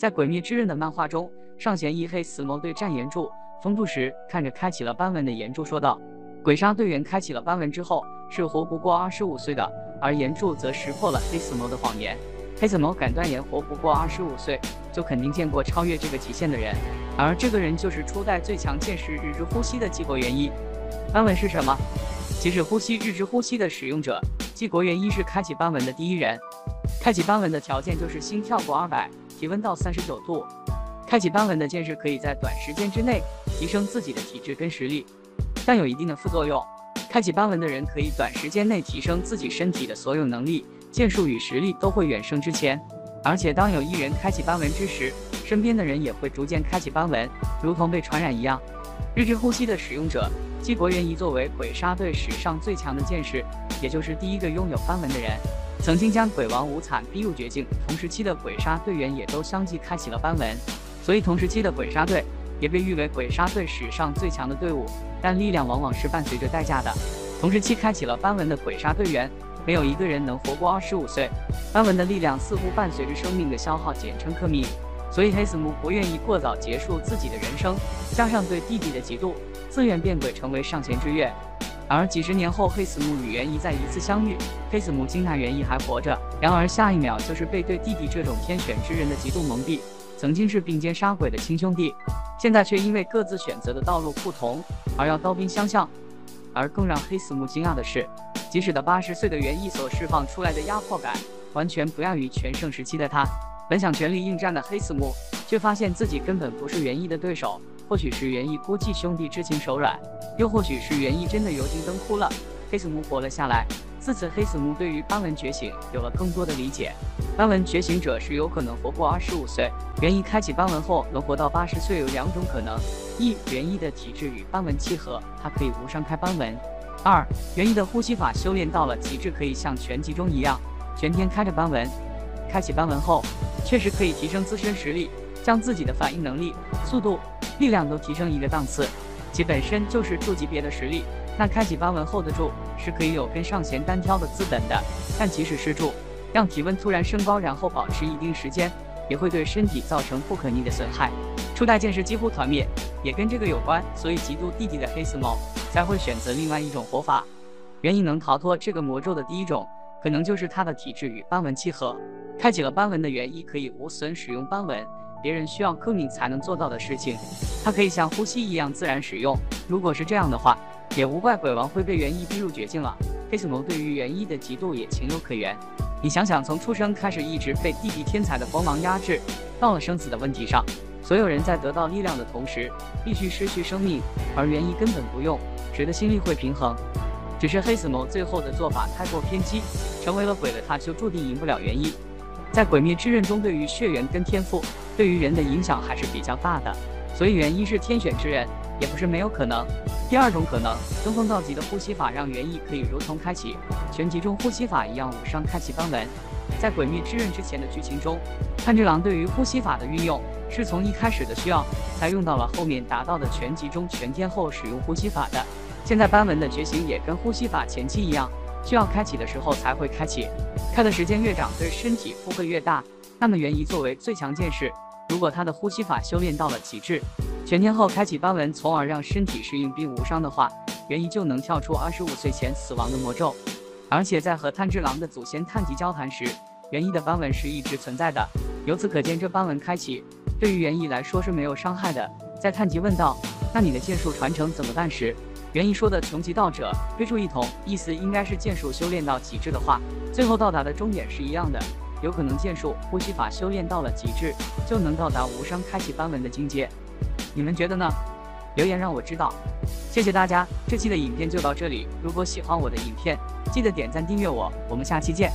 在《诡秘之刃》的漫画中，上弦一黑死魔对战岩柱风柱时，看着开启了斑纹的岩柱说道：“鬼杀队员开启了斑纹之后，是活不过25岁的。”而岩柱则识破了黑死魔的谎言。黑死魔敢断言活不过25岁，就肯定见过超越这个极限的人，而这个人就是初代最强剑士日之呼吸的纪国原一。斑纹是什么？即是呼吸日之呼吸的使用者，纪国原一是开启斑纹的第一人。开启斑纹的条件就是心跳过200，体温到39度。开启斑纹的剑士可以在短时间之内提升自己的体质跟实力，但有一定的副作用。开启斑纹的人可以短时间内提升自己身体的所有能力、剑术与实力都会远胜之前。而且当有一人开启斑纹之时，身边的人也会逐渐开启斑纹，如同被传染一样。日之呼吸的使用者纪国原一作为鬼杀队史上最强的剑士，也就是第一个拥有斑纹的人，曾经将鬼王无惨逼入绝境。同时期的鬼杀队员也都相继开启了斑纹，所以同时期的鬼杀队也被誉为鬼杀队史上最强的队伍。但力量往往是伴随着代价的。同时期开启了斑纹的鬼杀队员，没有一个人能活过25岁。斑纹的力量似乎伴随着生命的消耗，简称科米。所以黑死魔不愿意过早结束自己的人生，加上对弟弟的嫉妒，自愿变鬼成为上弦之月。而几十年后，黑死魔与原一再一次相遇，黑死魔惊叹原一还活着，然而下一秒就是被对弟弟这种天选之人的极度蒙蔽。曾经是并肩杀鬼的亲兄弟，现在却因为各自选择的道路不同而要刀兵相向。而更让黑死魔惊讶的是，即使的80岁的原一所释放出来的压迫感，完全不亚于全盛时期的他。本想全力应战的黑死魔，却发现自己根本不是原一的对手。或许是原一估计兄弟之情手软，又或许是原一真的油尽灯枯了，黑死魔活了下来。自此，黑死魔对于斑纹觉醒有了更多的理解。斑纹觉醒者是有可能活过25岁。原一开启斑纹后能活到80岁有两种可能：一、原一的体质与斑纹契合，他可以无伤开斑纹；二、原一的呼吸法修炼到了极致，可以像全集中一样全天开着斑纹。开启斑纹后，确实可以提升自身实力，将自己的反应能力、速度、力量都提升一个档次，其本身就是柱级别的实力。那开启斑纹后的柱是可以有跟上弦单挑的资本的，但即使是柱，让体温突然升高，然后保持一定时间，也会对身体造成不可逆的损害。初代剑士几乎团灭，也跟这个有关。所以嫉妒弟弟的黑死魔才会选择另外一种活法。原因能逃脱这个魔咒的第一种，可能就是他的体质与斑纹契合。开启了斑纹的原因可以无损使用斑纹，别人需要科敏才能做到的事情，他可以像呼吸一样自然使用。如果是这样的话，也无怪鬼王会被原一逼入绝境了。黑死魔对于原一的嫉妒也情有可原。你想想，从出生开始一直被弟弟天才的光芒压制，到了生死的问题上，所有人在得到力量的同时必须失去生命，而原一根本不用，谁的心力会平衡？只是黑死魔最后的做法太过偏激，成为了鬼的他就注定赢不了原一。在《鬼灭之刃》中，对于血缘跟天赋对于人的影响还是比较大的，所以原一是天选之人也不是没有可能。第二种可能，登峰造极的呼吸法让原一可以如同开启全集中呼吸法一样无伤开启斑纹。在《鬼灭之刃》之前的剧情中，炭治郎对于呼吸法的运用是从一开始的需要，才用到了后面达到的全集中全天后使用呼吸法的。现在斑纹的觉醒也跟呼吸法前期一样，需要开启的时候才会开启，开的时间越长，对身体负荷越大。那么原一作为最强剑士，如果他的呼吸法修炼到了极致，全天后开启斑纹，从而让身体适应并无伤的话，原一就能跳出25岁前死亡的魔咒。而且在和炭治郎的祖先炭吉交谈时，原一的斑纹是一直存在的。由此可见，这斑纹开启对于原一来说是没有伤害的。在炭吉问道：“那你的剑术传承怎么办？”时，原一说的“穷极道者，追逐一统”意思应该是剑术修炼到极致的话，最后到达的终点是一样的。有可能剑术、呼吸法修炼到了极致，就能到达无伤开启斑纹的境界。你们觉得呢？留言让我知道。谢谢大家，这期的影片就到这里。如果喜欢我的影片，记得点赞订阅我。我们下期见。